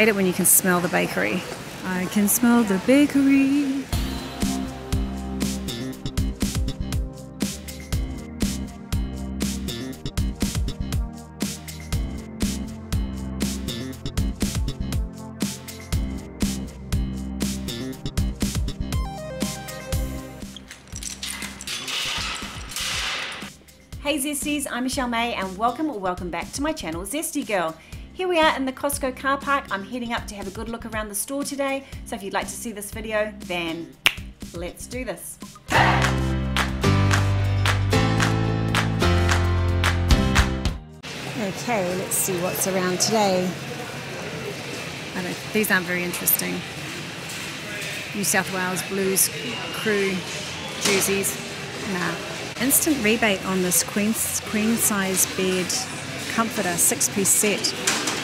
Hate it when you can smell the bakery. I can smell the bakery. Hey Zesties, I'm Michelle May and welcome back to my channel Zesty Girl. Here we are in the Costco car park. I'm heading up to have a good look around the store today, so if you'd like to see this video, then let's do this. Okay, let's see what's around today. I don't, these aren't very interesting. New South Wales Blues crew jerseys, nah. Instant rebate on this queen size bed comforter 6-piece set.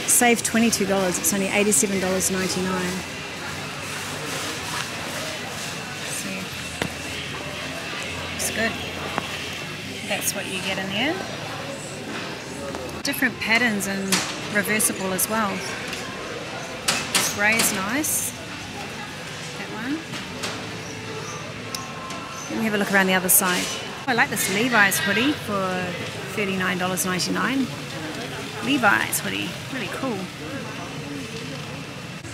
Save $22, it's only $87.99. See, it's good. That's what you get in there. Different patterns and reversible as well. This grey is nice. That one. Let me have a look around the other side. I like this Levi's hoodie for $39.99. Levi's hoodie, really cool.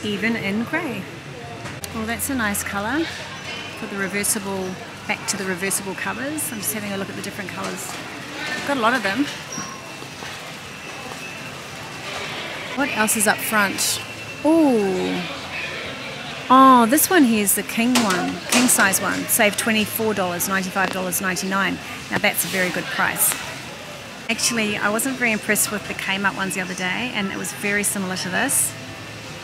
Even in grey. Well, that's a nice colour for the reversible, back to the reversible covers. I'm just having a look at the different colours. I've got a lot of them. What else is up front? Ooh. Oh, this one here is the king size one. Save $24, $95.99. Now that's a very good price. Actually, I wasn't very impressed with the Kmart ones the other day, and it was very similar to this.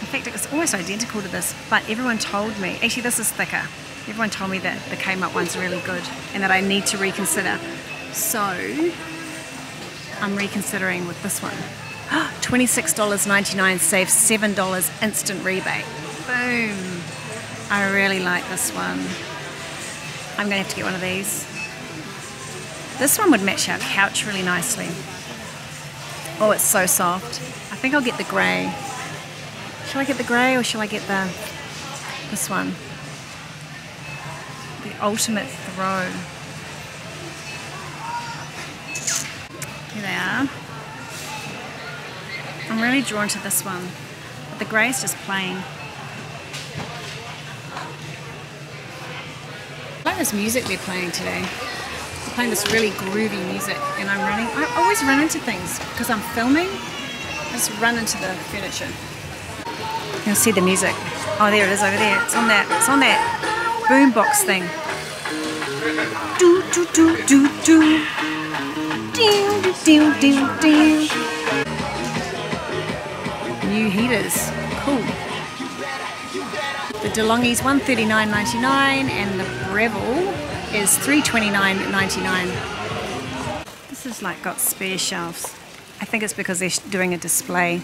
In fact, it was almost identical to this, but everyone told me, actually this is thicker. Everyone told me that the Kmart one's really good and that I need to reconsider. So, I'm reconsidering with this one. $26.99, save $7 instant rebate. Boom. I really like this one. I'm going to have to get one of these. This one would match our couch really nicely. Oh, it's so soft. I think I'll get the grey. Shall I get the grey or shall I get this one? The ultimate throw. Here they are. I'm really drawn to this one. But the grey is just plain. This music they're playing today. They're playing this really groovy music, and I always run into things because I'm filming. I just run into the furniture. You'll see the music. Oh, there it is over there. It's on that boombox thing. Do do do do do. Ding ding ding ding. New heaters. Cool. The De'Longhi's $139.99 and the Breville is $329.99. This has like got spare shelves. I think it's because they're doing a display.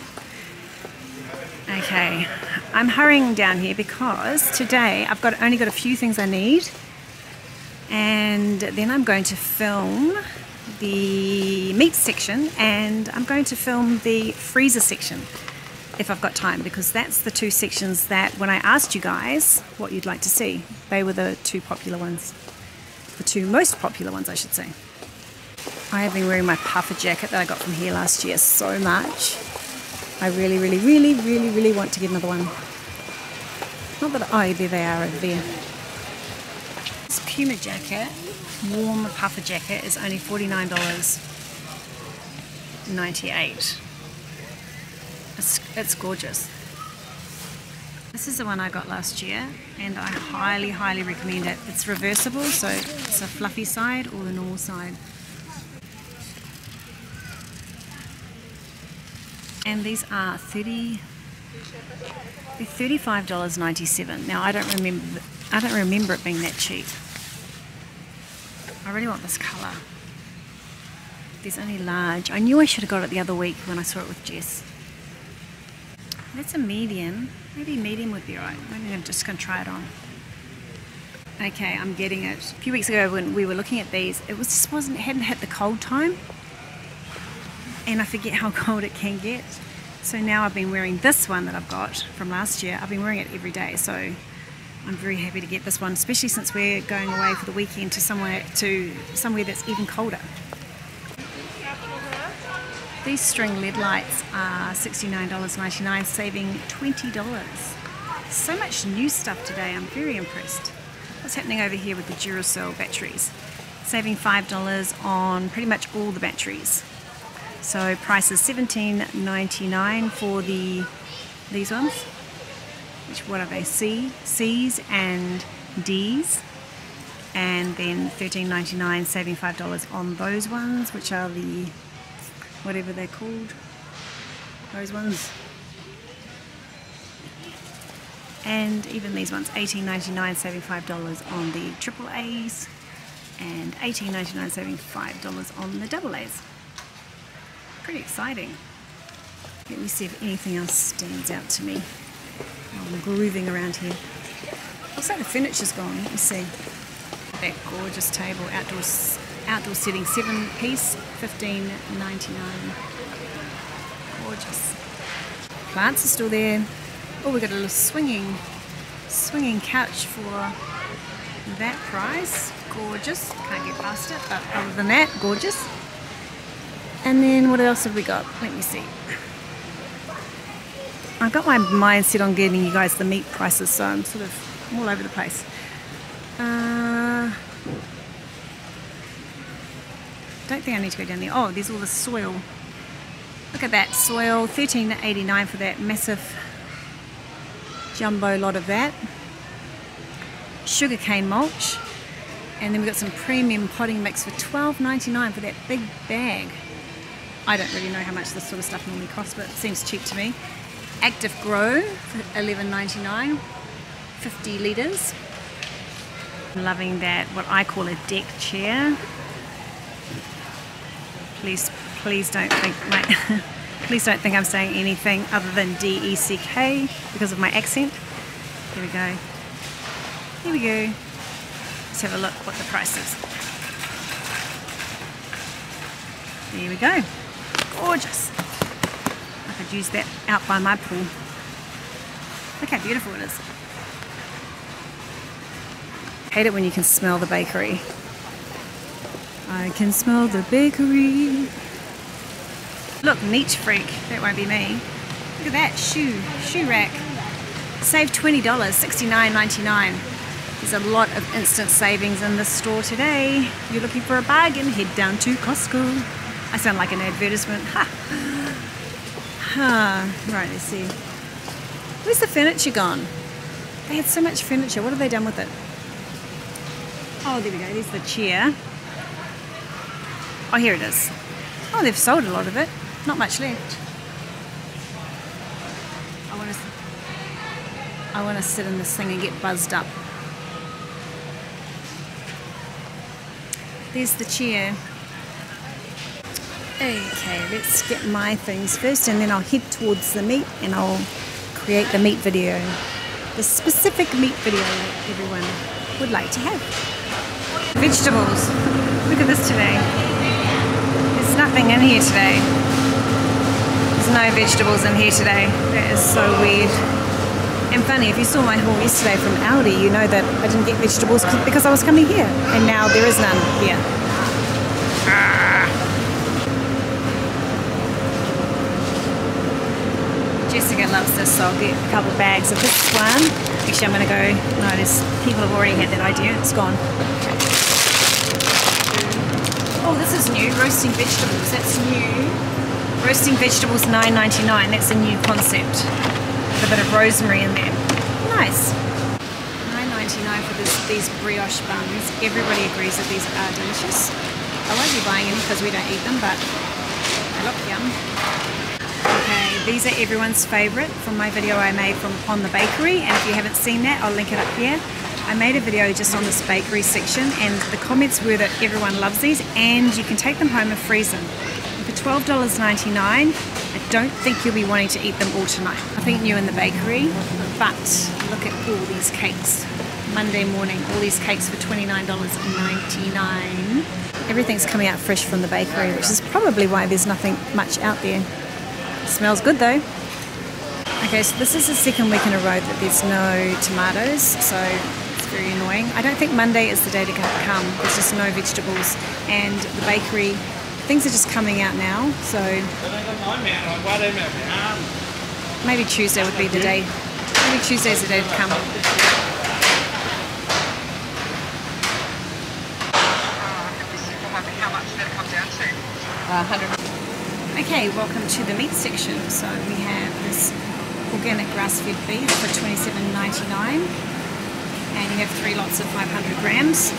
Okay, I'm hurrying down here because today I've only got a few things I need, and then I'm going to film the meat section and I'm going to film the freezer section. If I've got time, because that's the two sections that when I asked you guys what you'd like to see, they were the two popular ones. The two most popular ones, I should say. I have been wearing my puffer jacket that I got from here last year so much. I really, really, really, really, really want to get another one. Not that, oh, there they are over there. This Puma jacket, warm puffer jacket, is only $49.98. It's gorgeous. This is the one I got last year and I highly, highly recommend it. It's reversible, so it's a fluffy side or the normal side. And these are $35.97. Now I don't remember it being that cheap. I really want this colour. There's only large. I knew I should have got it the other week when I saw it with Jess. That's a medium. Maybe medium would be right. Maybe I'm just going to try it on. Okay, I'm getting it. A few weeks ago when we were looking at these, it was just hadn't hit the cold time. And I forget how cold it can get. So now I've been wearing this one that I've got from last year. I've been wearing it every day, so I'm very happy to get this one, especially since we're going away for the weekend to somewhere that's even colder. These string LED lights are $69.99, saving $20. So much new stuff today, I'm very impressed. What's happening over here with the Duracell batteries? Saving $5 on pretty much all the batteries. So price is $17.99 for these ones. Which, what are they? C's and D's. And then $13.99, saving $5 on those ones, which are the whatever they're called, those ones. And even these ones, $18.99, saving $5 on the triple A's, and $18.99, saving $5 on the double A's. Pretty exciting. Let me see if anything else stands out to me. I'm grooving around here. Looks like the furniture's gone, let me see. That gorgeous table, outdoor setting, 7-piece, $15.99. Gorgeous. Plants are still there. Oh, we got a little swinging couch for that price. Gorgeous. Can't get past it, but other than that, gorgeous. And then what else have we got? Let me see. I've got my mind set on getting you guys the meat prices, so I'm sort of all over the place. Don't think I need to go down there. Oh, there's all the soil. Look at that soil, $13.89 for that massive jumbo lot of that. Sugarcane mulch, and then we've got some premium potting mix for $12.99 for that big bag. I don't really know how much this sort of stuff normally costs, but it seems cheap to me. Active Grow for $11.99, 50 litres. I'm loving that, what I call a deck chair. Please don't think I'm saying anything other than D-E-C-K because of my accent. Here we go. Here we go. Let's have a look what the price is. There we go. Gorgeous. I could use that out by my pool. Look how beautiful it is. Hate it when you can smell the bakery. I can smell the bakery. Look, niche freak. That won't be me. Look at that shoe rack. Save $20, $69.99. There's a lot of instant savings in this store today. If you're looking for a bargain, head down to Costco. I sound like an advertisement. Ha. Huh. Right, let's see. Where's the furniture gone? They had so much furniture. What have they done with it? Oh, there we go. There's the chair. Oh, here it is. Oh, they've sold a lot of it. Not much left. I want to sit in this thing and get buzzed up. There's the chair. Okay, let's get my things first, and then I'll head towards the meat, and I'll create the meat video. The specific meat video that everyone would like to have. Vegetables. Look at this today. Nothing in here today. There's no vegetables in here today. That is so weird. And funny, if you saw my haul yesterday from Aldi, you know that I didn't get vegetables because I was coming here, and now there is none here. Ah. Jessica loves this, so I'll get a couple bags of this one. Actually, I'm going to go. No, people have already had that idea. It's gone. Oh, this is new, roasting vegetables, that's new. Roasting vegetables, $9.99, that's a new concept. With a bit of rosemary in there. Nice. $9.99 for these brioche buns. Everybody agrees that these are delicious. I won't be buying any because we don't eat them, but they look yum. Okay, these are everyone's favourite from my video I made from on the bakery, and if you haven't seen that, I'll link it up here. I made a video just on this bakery section, and the comments were that everyone loves these, and you can take them home and freeze them. And for $12.99, I don't think you'll be wanting to eat them all tonight. Nothing new in the bakery, but look at all these cakes. Monday morning, all these cakes for $29.99. Everything's coming out fresh from the bakery, which is probably why there's nothing much out there. Smells good though. Okay, so this is the second week in a row that there's no tomatoes, so it's very annoying. I don't think Monday is the day to come. There's just no vegetables, and the bakery, things are just coming out now, so maybe Tuesday would be the day. Maybe Tuesday's the day to come. How much did it come down to? 100. Okay, welcome to the meat section. So we have this organic grass-fed beef for $27.99, and you have three lots of 500 grams.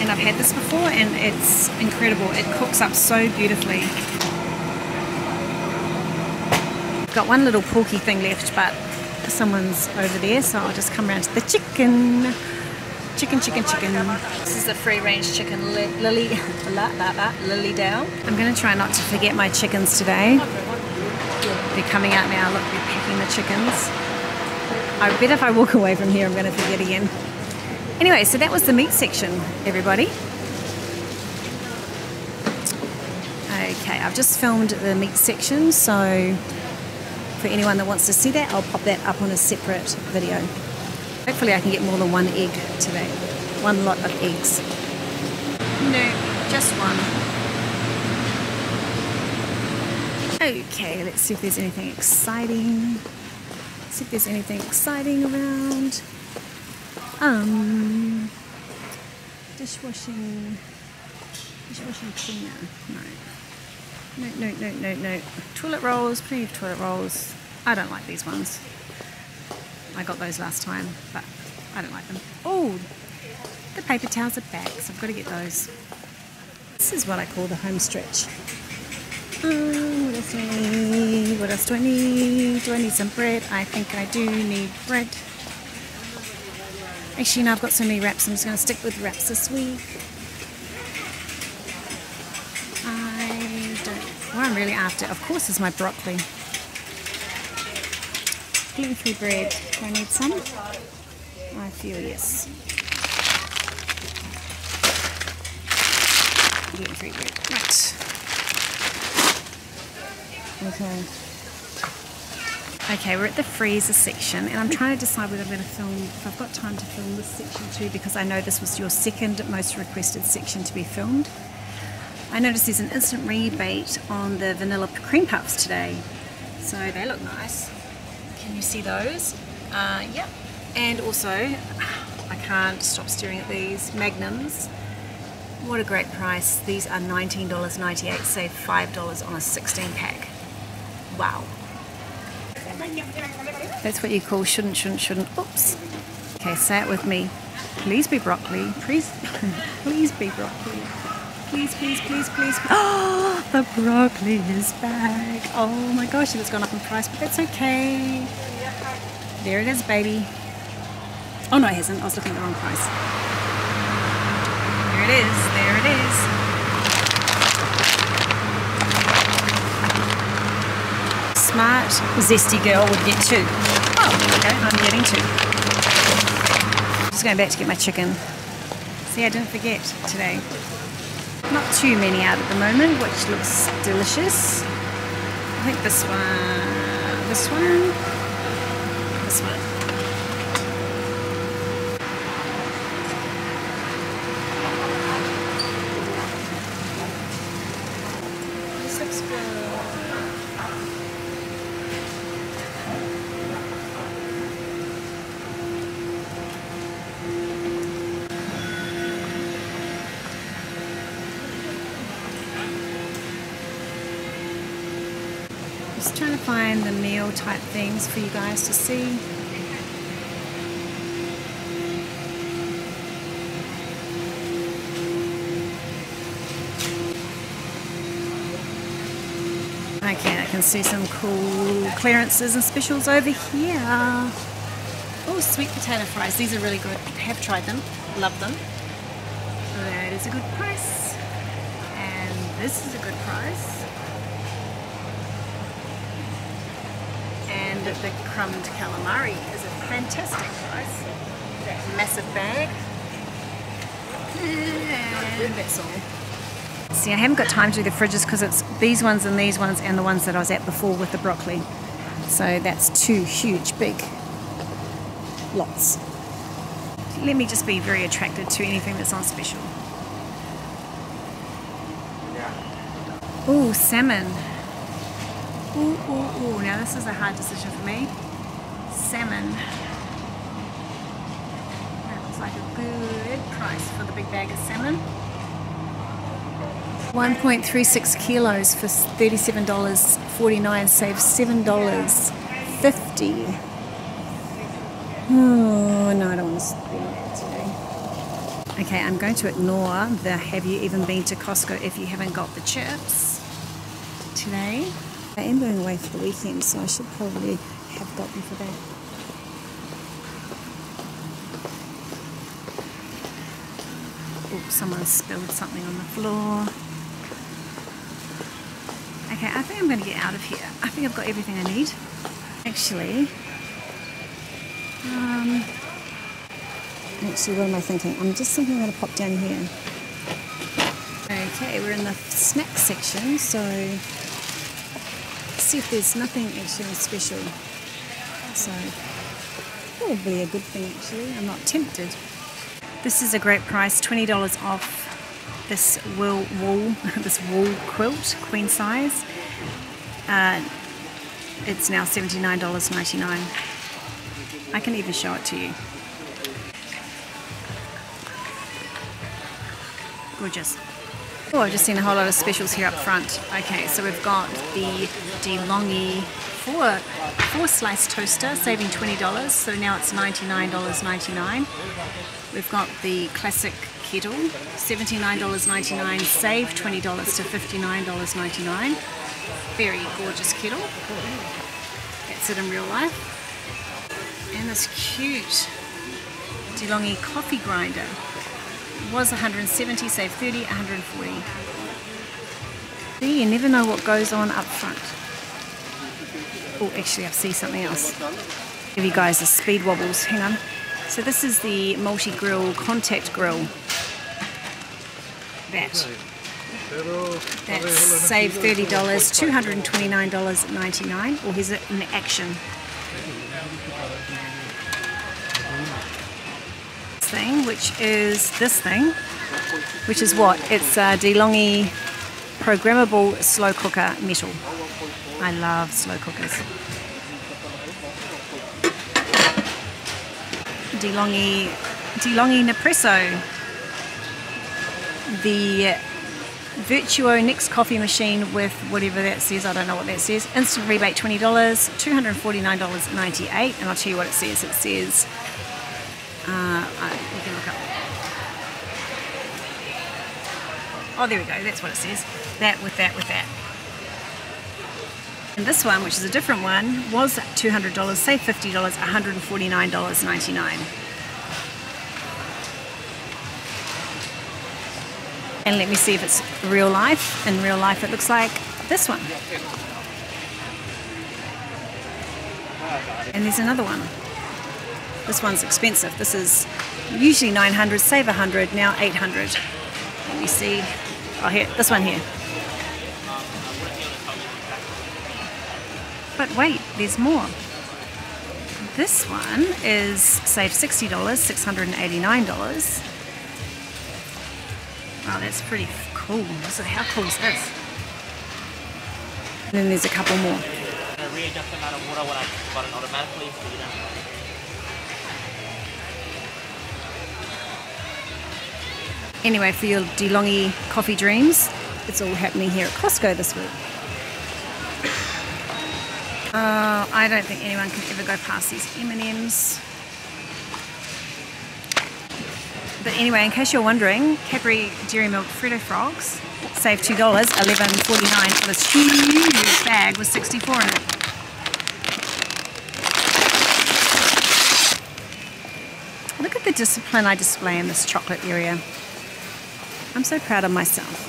And I've had this before, and it's incredible. It cooks up so beautifully. Got one little porky thing left, but someone's over there, so I'll just come around to the chicken. Chicken. This is the free-range chicken lily down. I'm going to try not to forget my chickens today. They're coming out now. Look, they're packing the chickens. I bet if I walk away from here, I'm going to forget again. Anyway, so that was the meat section, everybody. Okay, I've just filmed the meat section, so for anyone that wants to see that, I'll pop that up on a separate video. Hopefully I can get more than one egg today. One lot of eggs. No, just one. Okay, let's see if there's anything exciting. Let's see if there's anything exciting around. Dishwashing cleaner. No. Toilet rolls, plenty of toilet rolls. I don't like these ones. I got those last time, but I don't like them. Oh, the paper towels are back, so I've got to get those. This is what I call the home stretch. What else do I need? What else do I need? Do I need some bread? I think I do need bread. Actually, no, I've got so many wraps, I'm just going to stick with wraps this week. I don't... What I'm really after, of course, is my broccoli. Gluten-free bread. Do I need some? I feel yes. Gluten-free bread. Right. Okay, we're at the freezer section, and I'm trying to decide whether I'm going to film, if I've got time to film this section too, because I know this was your second most requested section to be filmed. I noticed there's an instant rebate on the vanilla cream puffs today, so they look nice. Can you see those? Yep. And also, I can't stop staring at these Magnums. What a great price. These are $19.98, save $5 on a 16-pack. Wow. That's what you call shouldn't. Oops. Okay, say it with me. Please be broccoli. Please, please be broccoli. Please. Oh, the broccoli is back. Oh my gosh, it's gone up in price, but that's okay. There it is, baby. Oh no, it hasn't. I was looking at the wrong price. There it is. Smart, zesty girl would get two. Oh, okay, I'm getting two. Just going back to get my chicken. See, I didn't forget today. Not too many out at the moment, which looks delicious. I think this one. This looks good. Just trying to find the meal type things for you guys to see. Okay, I can see some cool clearances and specials over here. Oh, sweet potato fries. These are really good. I have tried them. Love them. That is a good price. And this is a good price. The crumbed calamari is a fantastic price. That massive bag. And that's all. See, I haven't got time to do the fridges because it's these ones and these ones and the ones that I was at before with the broccoli. So that's two huge, big lots. Let me just be very attracted to anything that's on special. Ooh, salmon. Ooh, ooh, ooh. Now this is a hard decision for me. Salmon. That looks like a good price for the big bag of salmon. 1.36 kilos for $37.49, saves $7.50. Oh, no, I don't want to spend that today. Okay, I'm going to ignore the have you even been to Costco if you haven't got the chips today. I am going away for the weekend, so I should probably have got them for that. Oops, someone spilled something on the floor. Okay, I think I'm going to get out of here. I think I've got everything I need. Actually, what am I thinking? I'm just thinking I'm going to pop down here. Okay, we're in the snack section, so let's see if there's nothing actually special. So, probably a good thing actually. I'm not tempted. This is a great price, $20 off this wool quilt, queen size. It's now $79.99. I can even show it to you. Gorgeous. Oh, I've just seen a whole lot of specials here up front. Okay, so we've got the De'Longhi four-slice toaster, saving $20, so now it's $99.99. We've got the classic kettle, $79.99, save $20 to $59.99. Very gorgeous kettle. That's it in real life. And this cute De'Longhi coffee grinder was $170, save $30, $140. See, you never know what goes on up front. Oh, actually, I see something else. Give you guys the speed wobbles. Hang on. So this is the multi-grill contact grill. That's save $30, $229.99. Or here's it in action. Which is what? It's a De'Longhi programmable slow cooker metal. I love slow cookers. De'Longhi Nespresso, the Virtuo Next coffee machine with whatever that says, I don't know what that says. Instant rebate $20, $249.98, and I'll tell you what it says. It says, you can look up. Oh, there we go, that's what it says. That with that with that. And this one, which is a different one, was $200, save $50, $149.99. And let me see if it's real life. In real life, it looks like this one. And there's another one. This one's expensive. This is usually $900, save $100, now $800. Let me see. Oh, here, this one here. But wait, there's more. This one is save $60, $689. Wow, that's pretty cool. So how cool is this? And then there's a couple more. Anyway, for your De'Longhi coffee dreams, it's all happening here at Costco this week. I don't think anyone can ever go past these M&Ms. But anyway, in case you're wondering, Cadbury Dairy Milk Freddo Frogs, save $2, $11.49 for this huge bag with 64 in it. Look at the discipline I display in this chocolate area. I'm so proud of myself.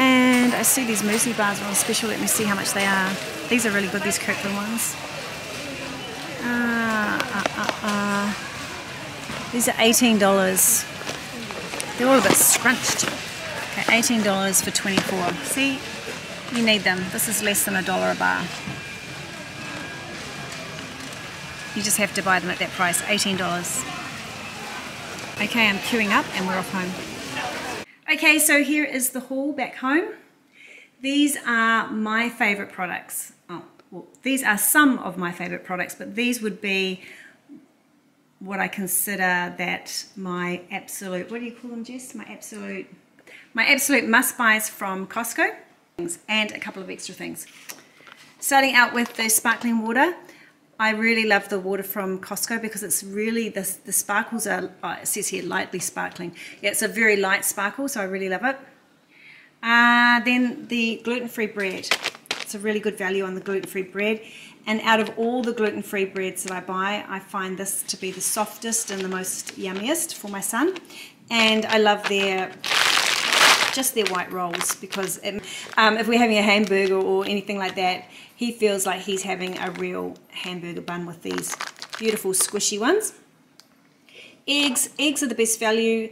And I see these muesli bars are on special. Let me see how much they are. These are really good, these Kirkland ones. These are $18. They're all a bit scrunched. Okay, $18 for 24. See, you need them. This is less than $1 a bar. You just have to buy them at that price, $18. Okay, I'm queuing up and we're off home. Okay, so here is the haul back home. These are my favorite products. Oh, well, these are some of my favorite products, but these would be what I consider that my absolute, what do you call them, Jess? My absolute must-buys from Costco, and a couple of extra things. Starting out with the sparkling water. I really love the water from Costco because it's really, the sparkles are, it says here, lightly sparkling. Yeah, it's a very light sparkle, so I really love it. Then the gluten-free bread. It's a really good value on the gluten-free bread. And out of all the gluten-free breads that I buy, I find this to be the softest and the most yummiest for my son. And I love their, just their white rolls, because it, if we're having a hamburger or anything like that, he feels like he's having a real hamburger bun with these beautiful squishy ones. Eggs are the best value.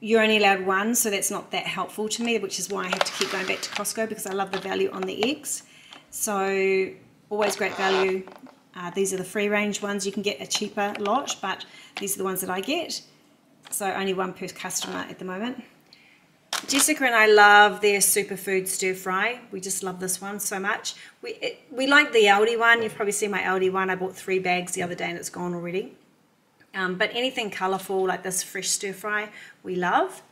You're only allowed one, so that's not that helpful to me, which is why I have to keep going back to Costco, because I love the value on the eggs. So always great value. These are the free range ones. You can get a cheaper lot, but these are the ones that I get. So only one per customer at the moment. Jessica and I love their superfood stir fry. We just love this one so much. We like the Aldi one. You've probably seen my Aldi one. I bought 3 bags the other day and it's gone already. But anything colourful like this fresh stir fry, we love.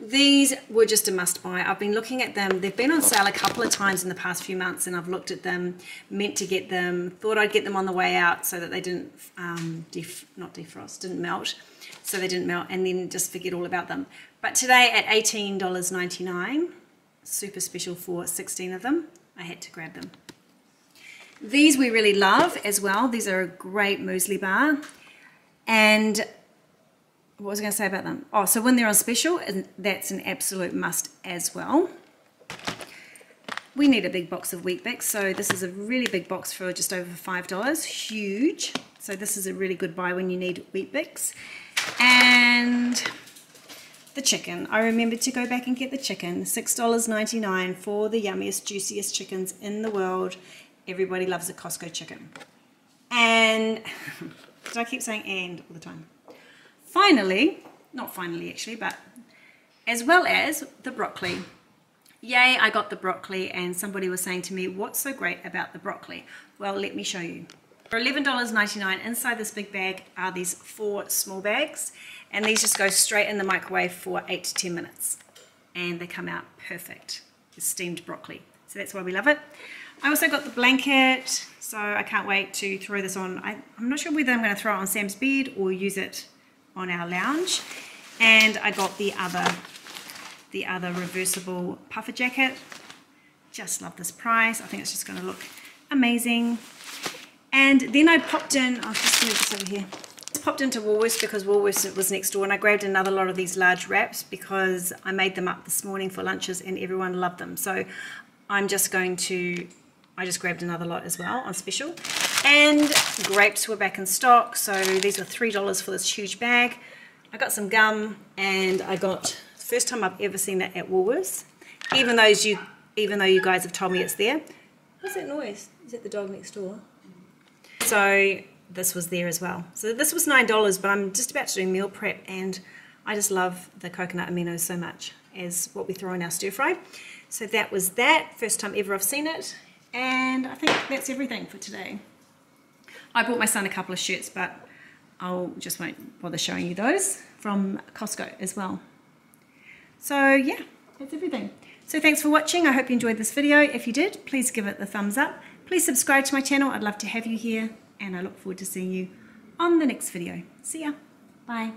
These were just a must buy. I've been looking at them. They've been on sale a couple of times in the past few months, and I've looked at them, meant to get them, thought I'd get them on the way out so that they didn't didn't melt. So they didn't melt, and then just forget all about them. But today at $18.99, super special for 16 of them, I had to grab them. These we really love as well. These are a great muesli bar. And what was I going to say about them? Oh, so when they're on special, that's an absolute must as well. We need a big box of Weet-Bix, so this is a really big box for just over $5. Huge. So this is a really good buy when you need Weet-Bix. And the chicken. I remembered to go back and get the chicken. $6.99 for the yummiest, juiciest chickens in the world. Everybody loves a Costco chicken. And did I keep saying "and" all the time? Finally, not finally actually, but as well as the broccoli. Yay, I got the broccoli, and somebody was saying to me, what's so great about the broccoli? Well, let me show you. For $11.99, inside this big bag are these 4 small bags, and these just go straight in the microwave for 8 to 10 minutes, and they come out perfect. It's steamed broccoli, so that's why we love it. I also got the blanket, so I can't wait to throw this on. I'm not sure whether I'm going to throw it on Sam's bed or use it on our lounge. And I got the other reversible puffer jacket. Just love this price. I think it's just going to look amazing. And then I popped in, I'll just move this over here. Just popped into Woolworths because Woolworths was next door, and I grabbed another lot of these large wraps because I made them up this morning for lunches and everyone loved them. So I'm just going to, I just grabbed another lot as well on special. And grapes were back in stock, so these were $3 for this huge bag. I got some gum, and I got, first time I've ever seen it at Woolworths, even though you guys have told me it's there. What's that noise? Is that the dog next door? So this was there as well. So this was $9, but I'm just about to do meal prep, and I just love the coconut aminos so much as what we throw in our stir fry. So that was that. First time ever I've seen it. And I think that's everything for today. I bought my son a couple of shirts, but I'll just won't bother showing you those from Costco as well. So yeah, that's everything. So thanks for watching. I hope you enjoyed this video. If you did, please give it the thumbs up. Please subscribe to my channel. I'd love to have you here, and I look forward to seeing you on the next video. See ya. Bye.